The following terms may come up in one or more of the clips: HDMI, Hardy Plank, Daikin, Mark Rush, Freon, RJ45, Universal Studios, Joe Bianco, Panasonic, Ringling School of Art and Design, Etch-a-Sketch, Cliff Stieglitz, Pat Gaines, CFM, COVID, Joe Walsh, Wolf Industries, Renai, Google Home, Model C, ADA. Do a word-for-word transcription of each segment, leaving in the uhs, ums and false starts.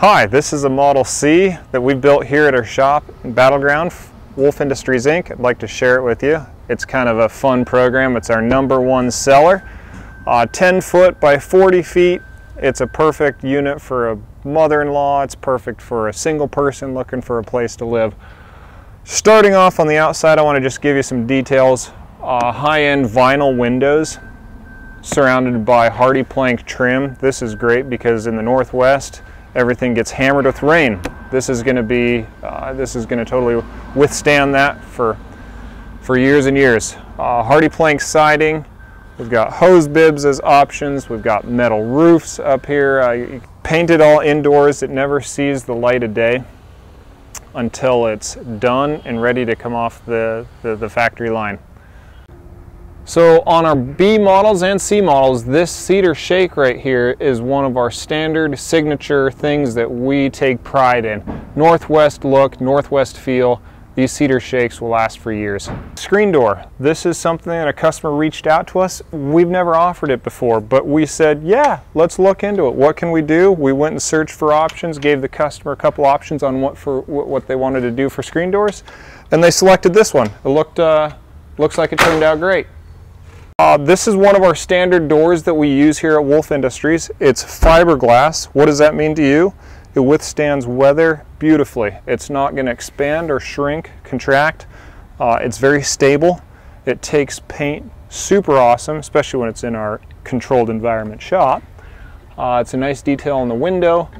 Hi, this is a Model C that we built here at our shop in Battleground, Wolf Industries, Incorporated. I'd like to share it with you. It's kind of a fun program. It's our number one seller. Uh, ten foot by forty feet. It's a perfect unit for a mother-in-law. It's perfect for a single person looking for a place to live. Starting off on the outside, I want to just give you some details. Uh, high-end vinyl windows surrounded by Hardy Plank trim. This is great because in the Northwest, everything gets hammered with rain. This is going to be, uh, this is going to totally withstand that for, for years and years. Uh, Hardy Plank siding. We've got hose bibs as options. We've got metal roofs up here. Uh, painted all indoors. It never sees the light of day until it's done and ready to come off the, the, the factory line. So on our B models and C models, this cedar shake right here is one of our standard signature things that we take pride in. Northwest look, Northwest feel. These cedar shakes will last for years. Screen door. This is something that a customer reached out to us. We've never offered it before, but we said, yeah, let's look into it. What can we do? We went and searched for options, gave the customer a couple options on what, for, what they wanted to do for screen doors, and they selected this one. It looked, uh, looks like it turned out great. Uh, this is one of our standard doors that we use here at Wolf Industries. It's fiberglass. What does that mean to you? It withstands weather beautifully. It's not going to expand or shrink, contract. Uh, it's very stable. It takes paint super awesome, especially when it's in our controlled environment shop. Uh, it's a nice detail on the window.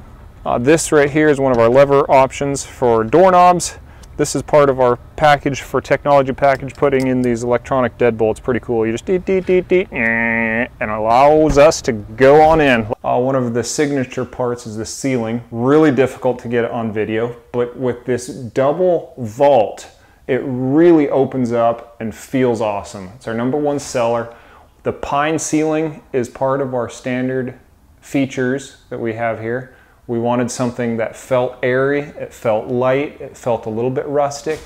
Uh, this right here is one of our lever options for doorknobs. This is part of our package for technology package, putting in these electronic deadbolts. Pretty cool. You just deet, deet, deet, deet, and allows us to go on in. Uh, one of the signature parts is the ceiling. Really difficult to get on video, but with this double vault, it really opens up and feels awesome. It's our number one seller. The pine ceiling is part of our standard features that we have here. We wanted something that felt airy, it felt light, it felt a little bit rustic,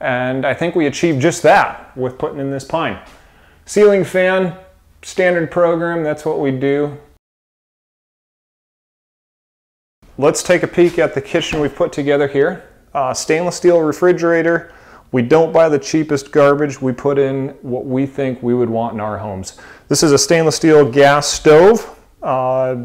and I think we achieved just that with putting in this pine. Ceiling fan, standard program, that's what we do. Let's take a peek at the kitchen we've put together here. Uh, stainless steel refrigerator. We don't buy the cheapest garbage, we put in what we think we would want in our homes. This is a stainless steel gas stove. Uh,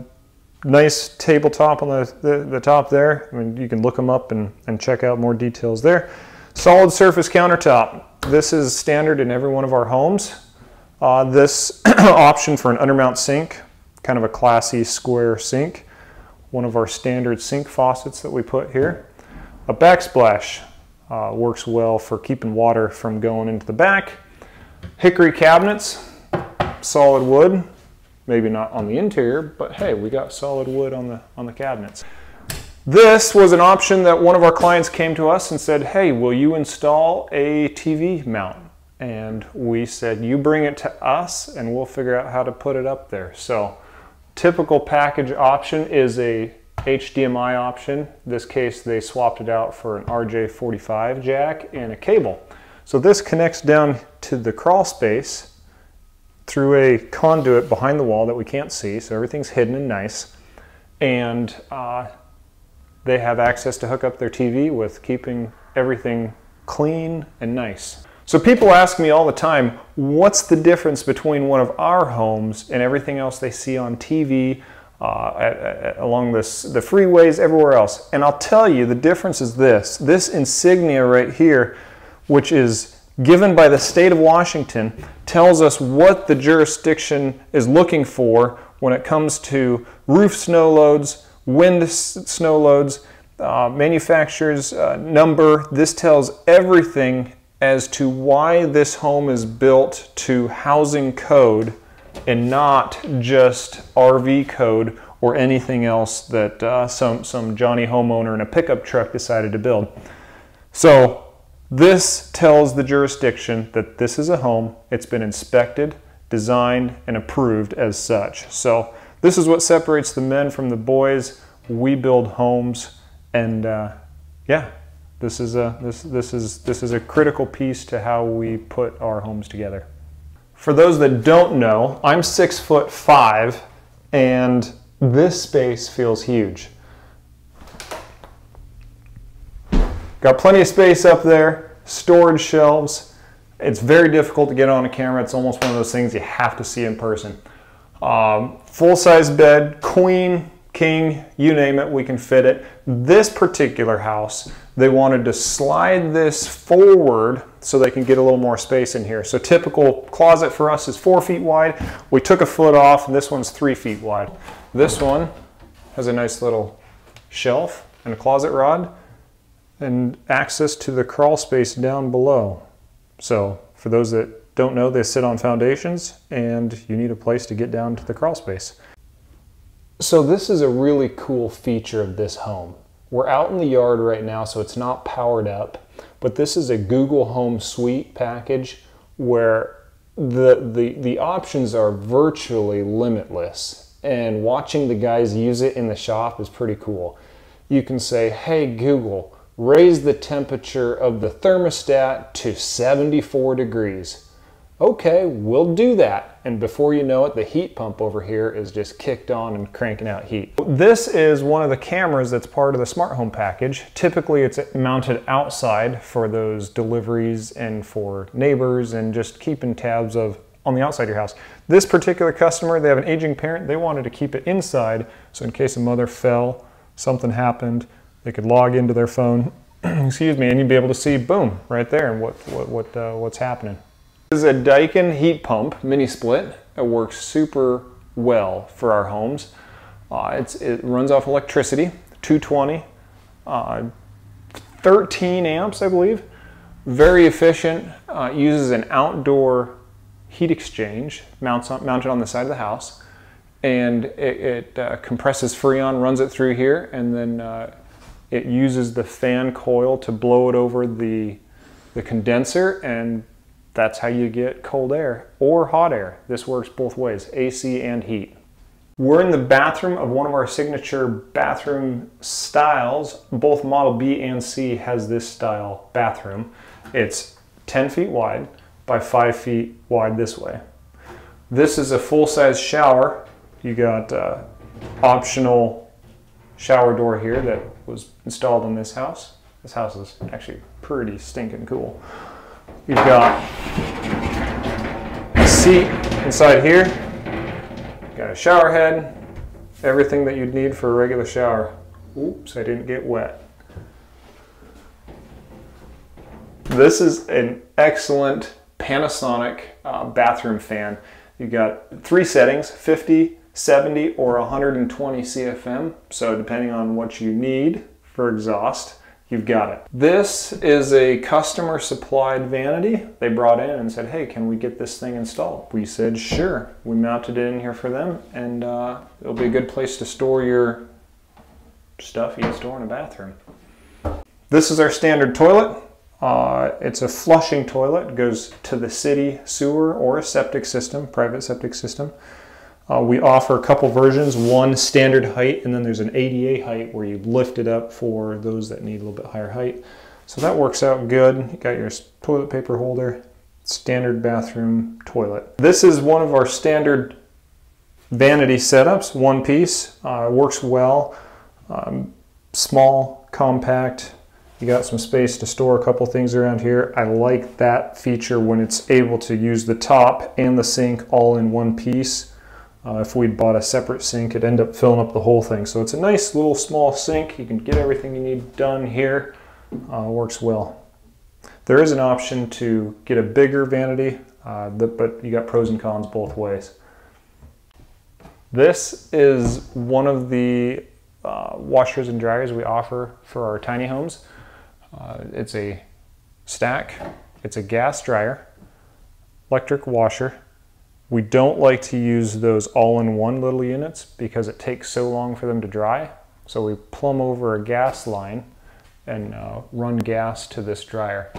Nice tabletop on the, the, the top there. I mean, you can look them up and, and check out more details there. Solid surface countertop. This is standard in every one of our homes. Uh, this option for an undermount sink, kind of a classy square sink. One of our standard sink faucets that we put here. A backsplash uh, works well for keeping water from going into the back. Hickory cabinets, solid wood. Maybe not on the interior, but hey, we got solid wood on the, on the cabinets. This was an option that one of our clients came to us and said, hey, will you install a T V mount? And we said, you bring it to us and we'll figure out how to put it up there. So typical package option is a H D M I option. In this case, they swapped it out for an R J forty-five jack and a cable. So this connects down to the crawl space through a conduit behind the wall that we can't see, so everything's hidden and nice. And uh, they have access to hook up their T V with keeping everything clean and nice. So people ask me all the time, what's the difference between one of our homes and everything else they see on T V, uh, at, at, along this, the freeways, everywhere else? And I'll tell you, the difference is this. This insignia right here, which is given by the state of Washington, tells us what the jurisdiction is looking for when it comes to roof snow loads, wind snow loads, uh, manufacturer's uh, number. This tells everything as to why this home is built to housing code and not just R V code or anything else that uh, some, some Johnny homeowner in a pickup truck decided to build. So this tells the jurisdiction that this is a home, it's been inspected, designed, and approved as such. So this is what separates the men from the boys. We build homes, and uh, yeah, this is, a, this, this, is, this is a critical piece to how we put our homes together. For those that don't know, I'm six foot five, and this space feels huge. Got plenty of space up there, storage shelves. It's very difficult to get on a camera. It's almost one of those things you have to see in person. Um, full-size bed, queen, king, you name it, we can fit it. This particular house, they wanted to slide this forward so they can get a little more space in here. So typical closet for us is four feet wide. We took a foot off, and this one's three feet wide. This one has a nice little shelf and a closet rod and access to the crawl space down below. So for those that don't know, they sit on foundations and you need a place to get down to the crawl space. So this is a really cool feature of this home. We're out in the yard right now, so it's not powered up, but this is a Google Home Suite package where the, the, the options are virtually limitless, and watching the guys use it in the shop is pretty cool. You can say, hey Google, raise the temperature of the thermostat to seventy-four degrees. Okay, we'll do that. And before you know it, the heat pump over here is just kicked on and cranking out heat. This is one of the cameras that's part of the smart home package. Typically it's mounted outside for those deliveries and for neighbors and just keeping tabs of on the outside of your house. This particular customer, they have an aging parent, they wanted to keep it inside, so in case a mother fell, something happened, they could log into their phone, excuse me, and you'd be able to see, boom, right there, and what, what, what, uh, what's happening. This is a Daikin heat pump mini split. It works super well for our homes. Uh, it's, it runs off electricity, two twenty, uh, thirteen amps, I believe. Very efficient. Uh, uses an outdoor heat exchange mounts on, mounted on the side of the house, and it, it uh, compresses Freon, runs it through here, and then uh, it uses the fan coil to blow it over the the condenser, and that's how you get cold air or hot air. This works both ways, A C and heat. We're in the bathroom of one of our signature bathroom styles. Both Model B and C has this style bathroom. It's ten feet wide by five feet wide this way. This is a full-size shower. You got uh, optional shower door here that was installed in this house. This house is actually pretty stinking cool. You've got a seat inside here, you've got a shower head, everything that you'd need for a regular shower. Oops, I didn't get wet. This is an excellent Panasonic uh, bathroom fan. You've got three settings, fifty, seventy, or one hundred twenty C F M. So depending on what you need for exhaust, you've got it. This is a customer supplied vanity. They brought in and said, hey, can we get this thing installed? We said, sure. We mounted it in here for them, and uh, it'll be a good place to store your stuff you store in a bathroom. This is our standard toilet. Uh, it's a flushing toilet. It goes to the city sewer or a septic system, private septic system. Uh, we offer a couple versions, one standard height, and then there's an A D A height where you lift it up for those that need a little bit higher height. So that works out good. You got your toilet paper holder, standard bathroom toilet. This is one of our standard vanity setups, one piece, uh, works well, um, small, compact. You got some space to store a couple things around here. I like that feature when it's able to use the top and the sink all in one piece. Uh, if we'd bought a separate sink, it'd end up filling up the whole thing. So it's a nice little small sink. You can get everything you need done here. Uh, works well. There is an option to get a bigger vanity, uh, but you got pros and cons both ways. This is one of the uh, washers and dryers we offer for our tiny homes. Uh, it's a stack. It's a gas dryer, electric washer. We don't like to use those all-in-one little units because it takes so long for them to dry. So we plumb over a gas line and uh, run gas to this dryer.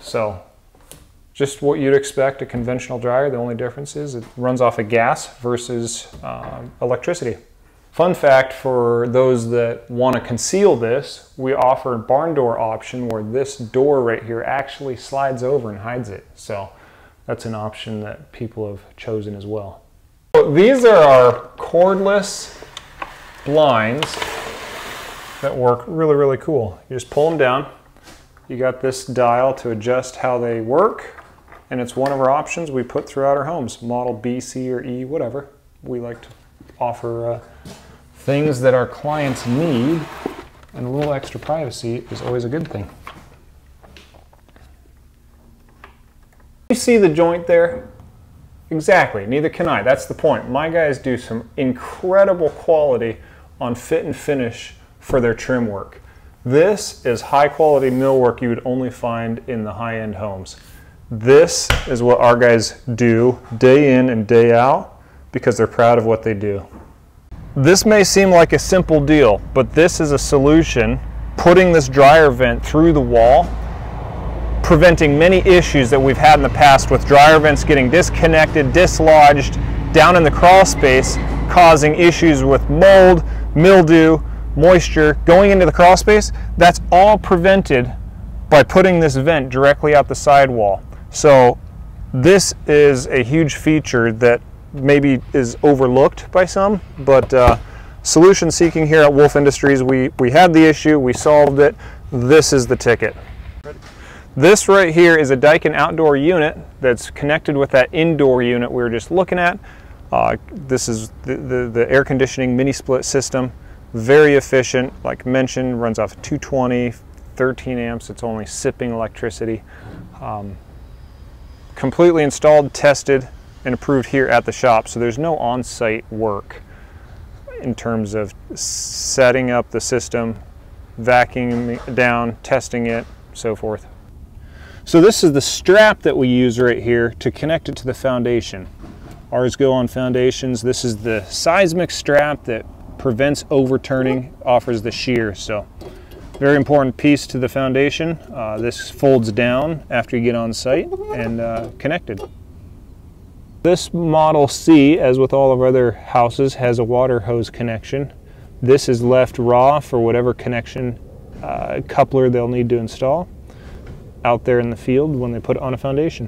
So just what you'd expect a conventional dryer. The only difference is it runs off of gas versus um, electricity. Fun fact for those that want to conceal this, we offer a barn door option where this door right here actually slides over and hides it. So that's an option that people have chosen as well. So these are our cordless blinds that work really, really cool. You just pull them down, You got this dial to adjust how they work, and it's one of our options we put throughout our homes. Model B, C, or E, whatever. We like to offer uh, things that our clients need, and a little extra privacy is always a good thing. You see the joint there? Exactly, neither can I. That's the point. My guys do some incredible quality on fit and finish for their trim work. This is high quality millwork you would only find in the high-end homes. This is what our guys do day in and day out because they're proud of what they do. This may seem like a simple deal, but this is a solution. Putting this dryer vent through the wall, preventing many issues that we've had in the past with dryer vents getting disconnected, dislodged, down in the crawl space, causing issues with mold, mildew, moisture going into the crawl space. That's all prevented by putting this vent directly out the sidewall. So this is a huge feature that maybe is overlooked by some, but uh, solution seeking here at Wolf Industries, we, we had the issue, we solved it. This is the ticket. This right here is a Daikin outdoor unit that's connected with that indoor unit we were just looking at. Uh, this is the, the, the air conditioning mini split system. Very efficient, like mentioned, runs off two twenty, thirteen amps, it's only sipping electricity. Um, completely installed, tested, and approved here at the shop, so there's no on-site work in terms of setting up the system, vacuuming down, testing it, so forth. So this is the strap that we use right here to connect it to the foundation. Ours go on foundations. This is the seismic strap that prevents overturning, offers the shear. So very important piece to the foundation. Uh, this folds down after you get on site and uh, connected. This Model C, as with all of our other houses, has a water hose connection. This is left raw for whatever connection uh, coupler they'll need to install out there in the field when they put it on a foundation.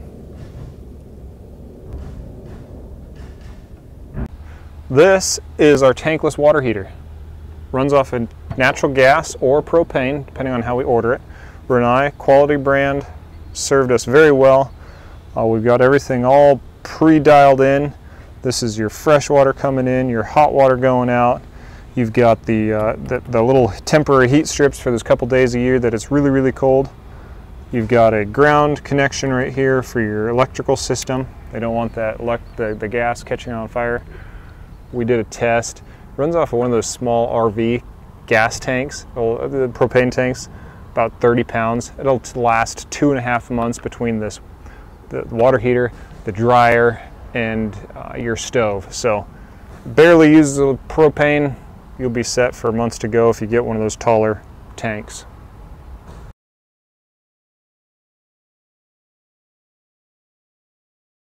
This is our tankless water heater. Runs off of natural gas or propane, depending on how we order it. Renai, quality brand, served us very well. Uh, we've got everything all pre-dialed in. This is your fresh water coming in, your hot water going out. You've got the, uh, the, the little temporary heat strips for those couple days a year that it's really, really cold. You've got a ground connection right here for your electrical system. They don't want that elect the, the gas catching on fire. We did a test. Runs off of one of those small R V gas tanks, the propane tanks, about thirty pounds. It'll last two and a half months between this, the water heater, the dryer, and uh, your stove. So barely uses the propane. You'll be set for months to go if you get one of those taller tanks.